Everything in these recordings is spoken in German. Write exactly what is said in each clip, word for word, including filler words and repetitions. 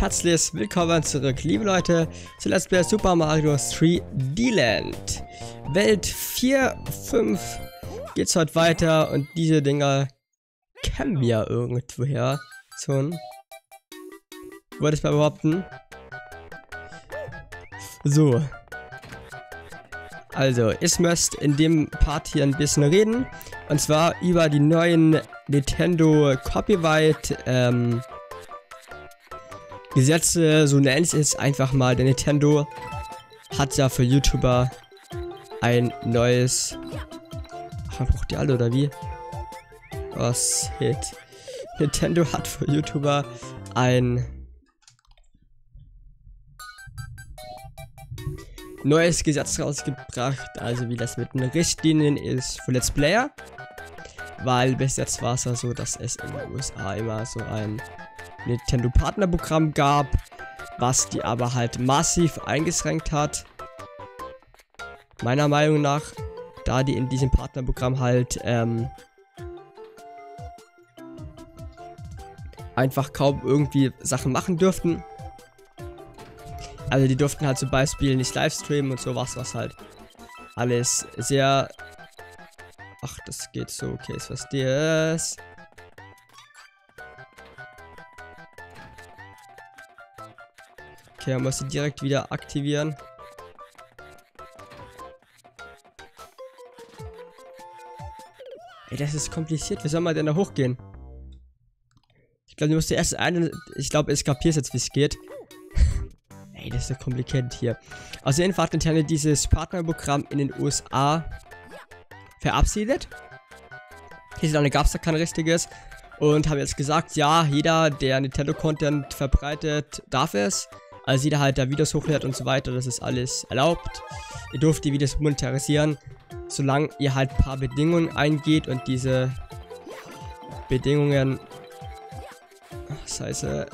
Herzlich willkommen zurück, liebe Leute, zu Let's Play Super Mario drei D Land. Welt vier, fünf geht's heute weiter und diese Dinger kennen wir irgendwoher. So, würde ich mal behaupten. So. Also, ich möchte in dem Part hier ein bisschen reden. Und zwar über die neuen Nintendo Copyright, ähm... Gesetze, so nennt es jetzt einfach mal. Der Nintendo hat ja für YouTuber ein neues... Ach, man braucht die alle, oder wie? Was geht? Nintendo hat für YouTuber ein neues Gesetz rausgebracht, also wie das mit den Richtlinien ist für Let's Player. Weil bis jetzt war es ja so, dass es in den U S A immer so ein Nintendo-Partnerprogramm gab, was die aber halt massiv eingeschränkt hat. Meiner Meinung nach, da die in diesem Partnerprogramm halt ähm, einfach kaum irgendwie Sachen machen dürften. Also die durften halt zum Beispiel nicht livestreamen und sowas, was halt alles sehr... Ach, das geht so, okay, ich verstehe es. Okay, man muss sie direkt wieder aktivieren. Ey, das ist kompliziert. Wie soll man denn da hochgehen? Ich glaube, ich musste erst einen... Ich glaube, ich kapiere jetzt, wie es geht. Ey, das ist ja kompliziert hier. Auf jeden Fall hat Nintendo dieses Partnerprogramm in den U S A verabschiedet. Hierzulande gab es da kein richtiges. Und habe jetzt gesagt, ja, jeder, der Nintendo-Content verbreitet, darf es. Also jeder halt da Videos hochlädt und so weiter, das ist alles erlaubt. Ihr dürft die Videos monetarisieren, solange ihr halt ein paar Bedingungen eingeht und diese Bedingungen... Ach, scheiße.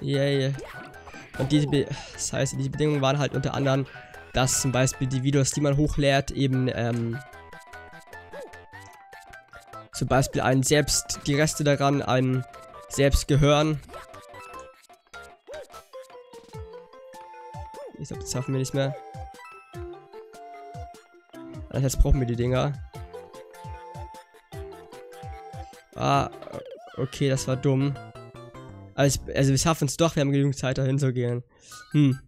Yay. Und diese, Be scheiße, diese Bedingungen waren halt unter anderem, dass zum Beispiel die Videos, die man hochlädt, eben ähm, zum Beispiel einen selbst, die Reste daran, einen selbst gehören. Ich glaube, das schaffen wir nicht mehr. Also jetzt brauchen wir die Dinger. Ah, okay, das war dumm. Also, also wir schaffen es doch, wir haben genügend Zeit, dahin zu gehen. Hm.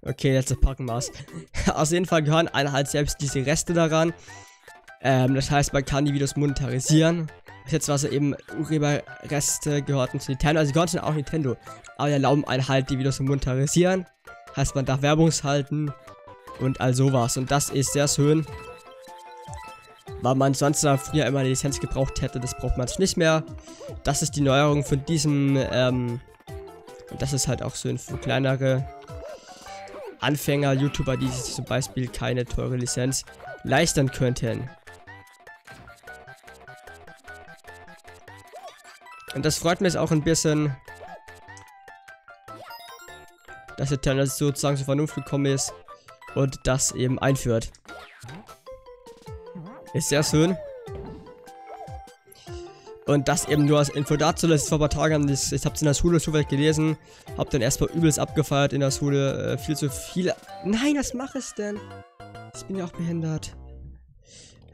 Okay, jetzt packen wir es. Auf jeden Fall gehören einer halt selbst diese Reste daran. Ähm, das heißt, man kann die Videos monetarisieren. Jetzt war so eben Urheberreste gehörten zu Nintendo, also gehörten auch Nintendo, aber die erlauben einen halt die Videos zu monetarisieren, heißt man darf Werbung halten und all sowas, und das ist sehr schön, weil man sonst früher immer eine Lizenz gebraucht hätte, das braucht man jetzt nicht mehr. Das ist die Neuerung von diesem ähm, und das ist halt auch schön für kleinere Anfänger YouTuber, die sich zum Beispiel keine teure Lizenz leisten könnten. Und das freut mich auch ein bisschen, dass Nintendo sozusagen zur Vernunft gekommen ist und das eben einführt. Ist sehr schön. Und das eben nur als Info dazu, das ist vor ein paar Tagen, ich, ich hab's in der Schule so weit gelesen, hab dann erstmal übelst abgefeiert in der Schule, äh, viel zu viel... Nein, was mach ich denn? Ich bin ja auch behindert.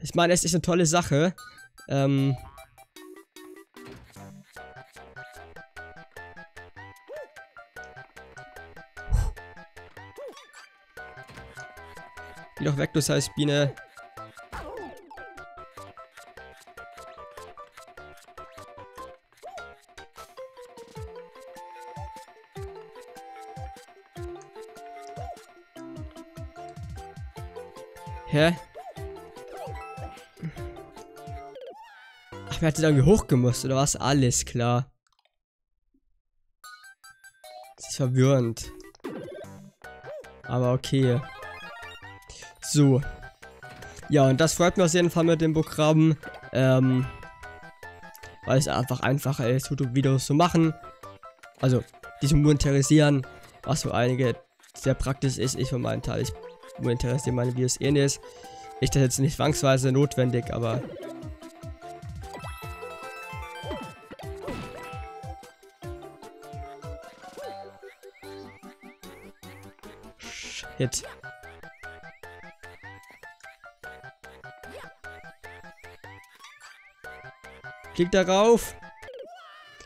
Ich meine, es ist eine tolle Sache. Ähm... Geh doch weg, du Scheißbiene. Hä? Ach, wir hatten irgendwie hochgemusst, oder was? Alles klar. Das ist verwirrend. Aber okay. So. Ja, und das freut mich auf jeden Fall mit dem Programm. Ähm. Weil es einfach einfacher ist, YouTube-Videos zu machen. Also, die zu monetarisieren. Was für einige sehr praktisch ist. Ich für meinen Teil. Ich monetarisiere meine Videos eh nicht. Ich das jetzt nicht zwangsweise notwendig, aber. Schritt. Klick darauf.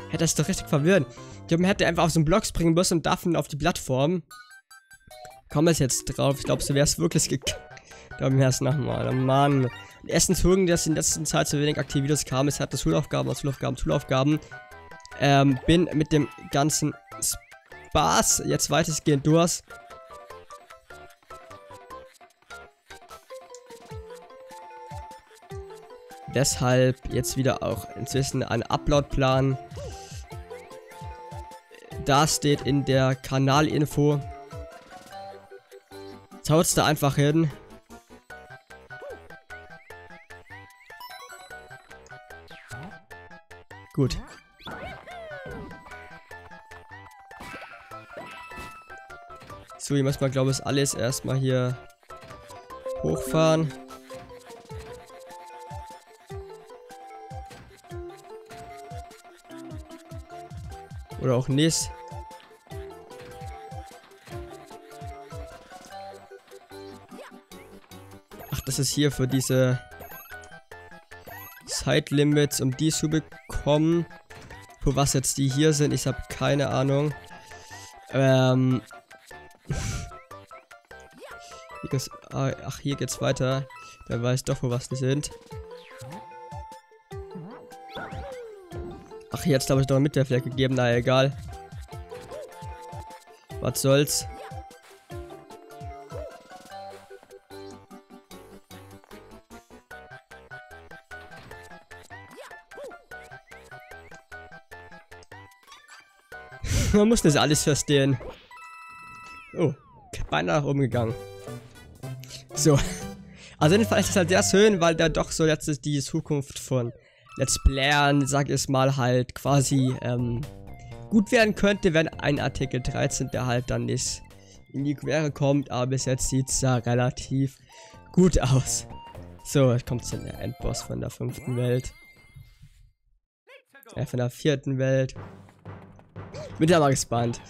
Hätte das doch richtig verwirren. Ich glaube, man hätte einfach auf so einen Block springen müssen und davon auf die Plattform. Kommen wir jetzt drauf. Ich glaube, so wäre es wirklich gekackt. Dann wäre es nochmal. Oh Mann. Erstens hören, dass in letzter Zeit so wenig aktive Videos kamen. Es hatte Schulaufgaben, Schulaufgaben, Schulaufgaben. Ähm, bin mit dem ganzen Spaß jetzt weitestgehend durch. Deshalb jetzt wieder auch inzwischen ein Upload-Plan. Da steht in der Kanalinfo. Haut's da einfach hin. Gut. So, hier muss man, glaube ich, alles erstmal hier hochfahren. Oder auch nicht. Ach, das ist hier für diese Zeitlimits, um die zu bekommen. Für was jetzt die hier sind, ich habe keine Ahnung. Ähm. Hier geht's, ach, hier geht's weiter. Wer weiß doch, wo was die sind. Ach, jetzt habe ich doch mit der Fleck gegeben. Na, egal. Was soll's. Man muss das alles verstehen. Oh, beinahe nach oben gegangen. So. Also jedenfalls ist das halt sehr schön, weil da doch so letztes die Zukunft von Let's Playern, sag ich mal, halt quasi ähm, gut werden könnte, wenn ein Artikel dreizehn, der halt dann nicht in die Quere kommt. Aber bis jetzt sieht es ja relativ gut aus. So, jetzt kommt zum Endboss von der fünften Welt. Äh, von der vierten Welt. Bin ja mal gespannt.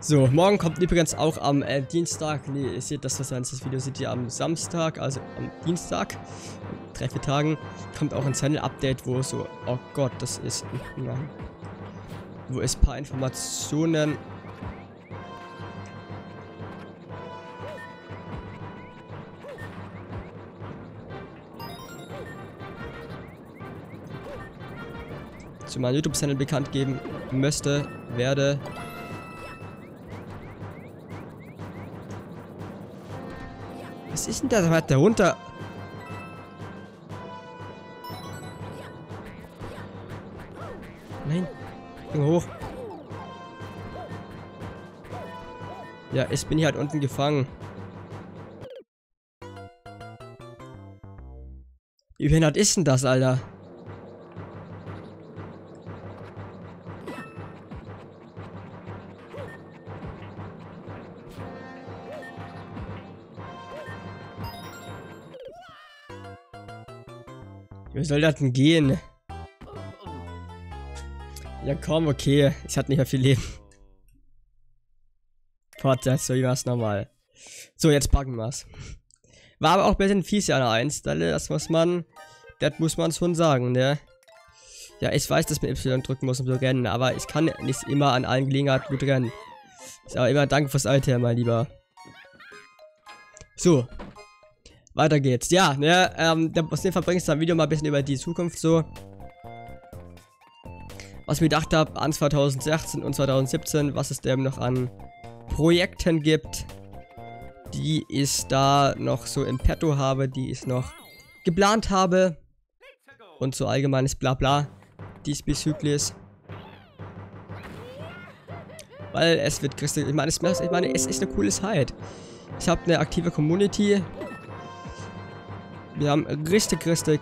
So, morgen kommt übrigens auch am äh, Dienstag. Nee, ihr seht das, was ihr das Video seht, ihr am Samstag, also am Dienstag, in drei, vier Tagen, kommt auch ein Channel-Update, wo so, oh Gott, das ist, na, wo es ein paar Informationen. Zu meinem YouTube-Channel bekannt geben möchte, werde. Was ist denn da weiter runter? Nein. Hoch. Ja, ich bin hier halt unten gefangen. Wie behindert ist denn das, Alter? Wie soll das denn gehen? Ja komm, okay. Ich hatte nicht mehr viel Leben. Fortsetzung, ich mach's nochmal. So, jetzt packen wir's. War aber auch ein bisschen fies ja an der Einstelle. Das muss man... Das muss man schon sagen, ne? Ja, ich weiß, dass man Y drücken muss, um zu rennen. Aber ich kann nicht immer an allen Gelegenheiten gut rennen. Ist aber immer danke fürs Alter, mein Lieber. So. Weiter geht's. Ja, ne, ähm, aus dem Fall bringe ich das Video mal ein bisschen über die Zukunft so. Was ich mir gedacht habe an zweitausendsechzehn und zweitausendsiebzehn, was es da eben noch an Projekten gibt, die ich da noch so im Petto habe, die ich noch geplant habe. Und so allgemeines Blabla diesbezüglich. Weil es wird christlich. Ich meine, es, ich meine, es ist eine coole Zeit. Ich habe eine aktive Community. Wir haben richtig, richtig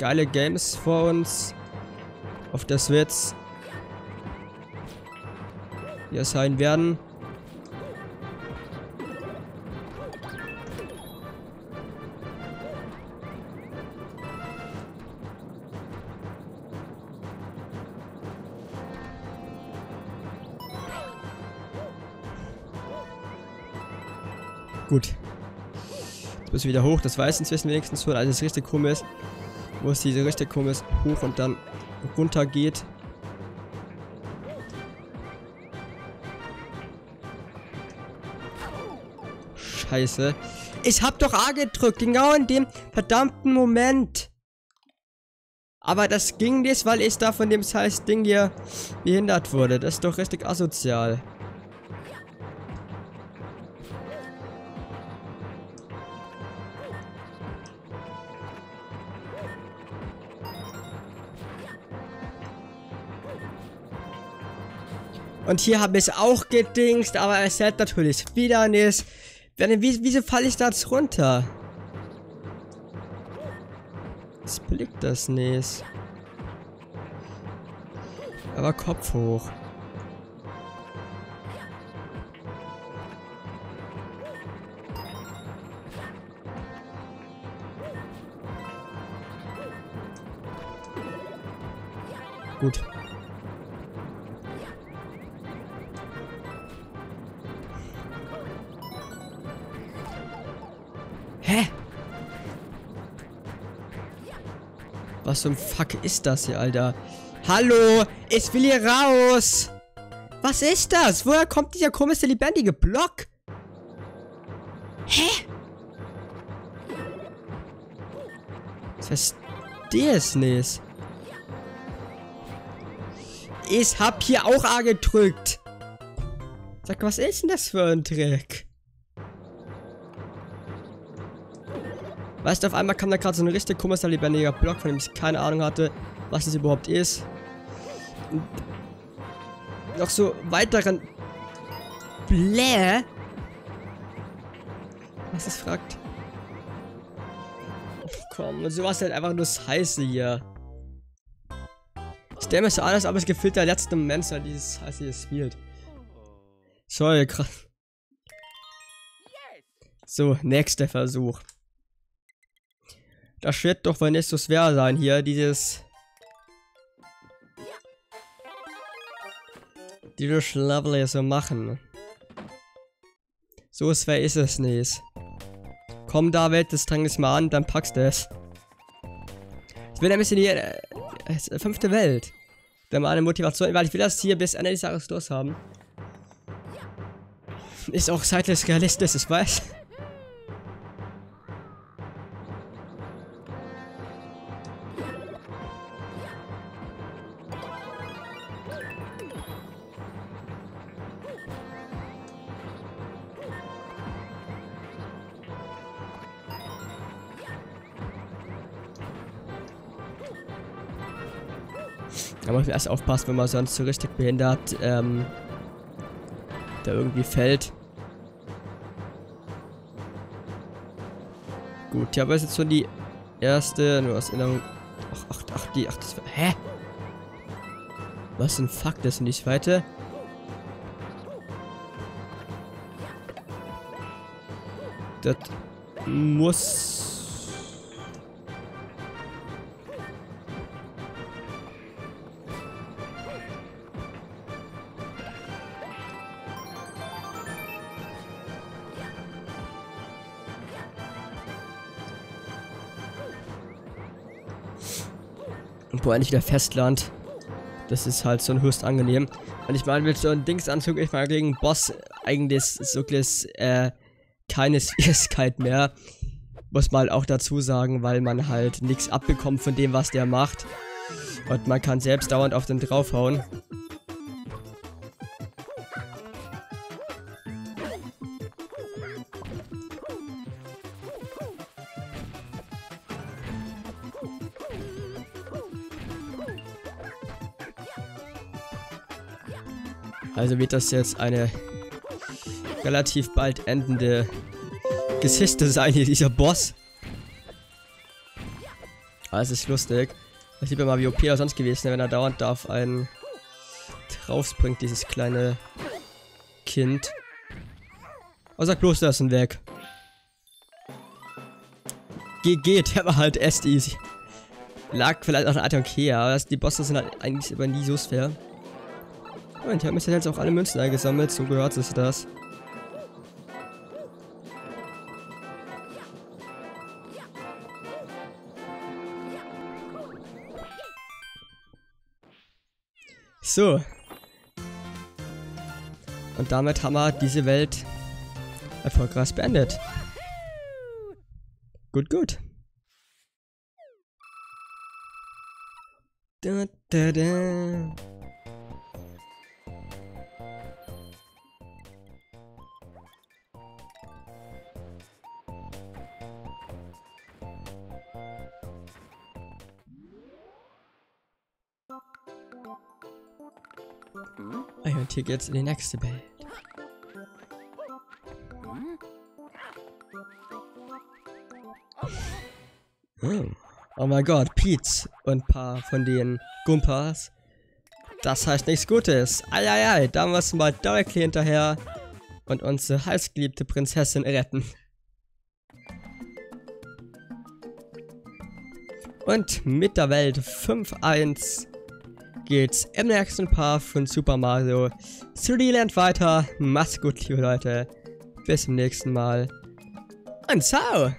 geile Games vor uns. Auf der Switch wir sein werden. Gut. Jetzt müssen wir wieder hoch, das weiß inzwischen wenigstens schon. Also das ist richtig komisch. Wo es diese richtig komisch hoch und dann runter geht. Scheiße. Ich hab doch A gedrückt, genau in dem verdammten Moment. Aber das ging nicht, weil ich da von dem scheiß Ding hier behindert wurde. Das ist doch richtig asozial. Und hier habe ich auch gedingst, aber es hält natürlich wieder nicht. Wie, wieso falle ich da jetzt runter? Ich blick das nicht. Aber Kopf hoch. Gut. Was zum Fuck ist das hier, Alter? Hallo, ich will hier raus. Was ist das? Woher kommt dieser komische lebendige Block? Hä? Ich verstehe es nicht. Ich hab hier auch A gedrückt. Sag, was ist denn das für ein Trick? Weißt du, auf einmal kam da gerade so ein richtig komischer lebendiger Block, von dem ich keine Ahnung hatte, was das überhaupt ist. Und noch so weiteren Bläh. Was das fragt. Ach komm, und sowas ist halt einfach nur Scheiße hier. Ich stelle mir so an, als ob es gefühlt der letzte Moment sei, dieses Scheiße hier spielt. Sorry, krass. So, nächster Versuch. Das wird doch wohl nicht so schwer sein hier, dieses... Dieses Schlabble so machen. So schwer ist es nicht. Komm David, das streng dich mal an, dann packst du es. Ich will ein bisschen die äh, äh, fünfte Welt. Da mal eine Motivation, weil ich will das hier bis Ende des Jahres los haben. Ist auch zeitlich realistisch, ich weiß. Da muss man erst aufpassen, wenn man sonst so richtig behindert ähm, da irgendwie fällt. Gut, hier haben wir jetzt schon die erste, nur aus Erinnerung. Ach, ach, ach, die, ach, das war. Hä? Was denn fuck, das ist denn die zweite? Das muss. Boah, endlich wieder Festland. Das ist halt so ein höchst angenehm. Und ich meine, mit so einem Dingsanzug, ich meine, gegen Boss eigentlich ist wirklich äh, keine Schwierigkeit mehr. Muss man halt auch dazu sagen, weil man halt nichts abbekommt von dem, was der macht. Und man kann selbst dauernd auf den draufhauen. Also wird das jetzt eine relativ bald endende Geschichte sein hier, dieser Boss. Aber es ist lustig. Ich liebe mal, wie O P er sonst gewesen, wenn er dauernd da auf einen draufspringt, dieses kleine Kind. Oh, sag bloß, das ist weg. Ge geht, der war halt erst easy. Lag vielleicht auch eine Art okay, aber die Bosse sind halt eigentlich immer nie so schwer. Und ich habe mich jetzt auch alle Münzen eingesammelt, so gehört sich das. So. Und damit haben wir diese Welt erfolgreich beendet. Gut, gut. Da, da, da. Und hier geht's in die nächste Welt. Hm. Oh mein Gott, Peach und ein paar von den Gumpas. Das heißt nichts Gutes. Eieiei, da müssen wir direkt hinterher und unsere heißgeliebte Prinzessin retten. Und mit der Welt fünf eins. Geht's im nächsten Part von Super Mario drei D Land weiter. Macht's gut, liebe Leute. Bis zum nächsten Mal. Und ciao!